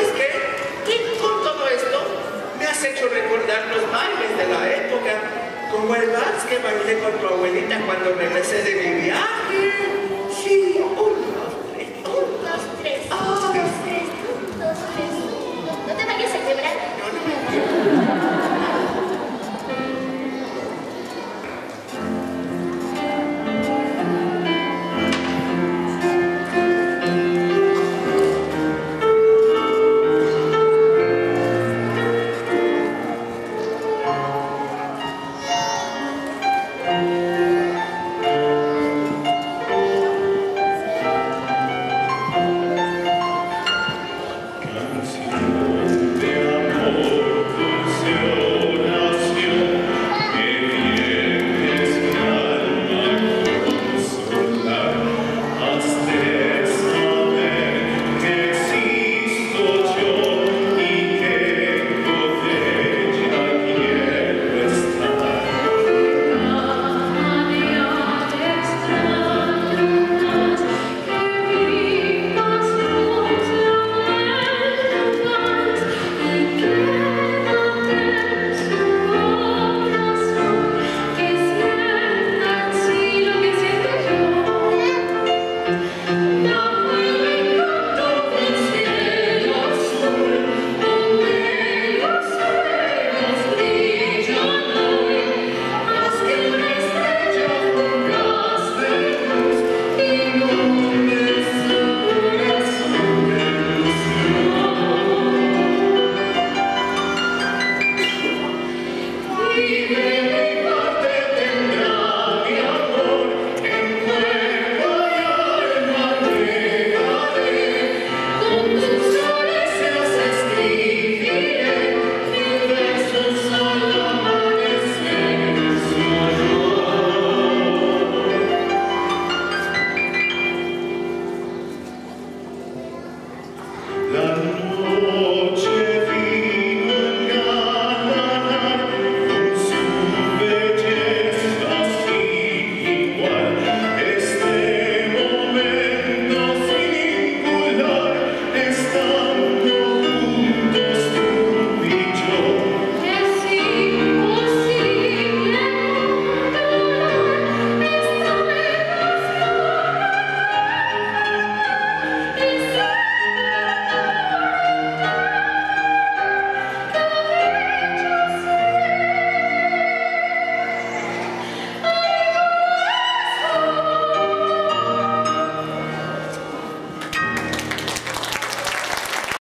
¿sabes qué? Y con todo esto me has hecho recordar los bailes de la época, como el vals que bailé con tu abuelita cuando regresé de mi viaje. Sí, 1, 2, 3, 1, 2, 3, 1, 2, 3, 1, 2, 3. No te vayas a quebrar. No, no. No.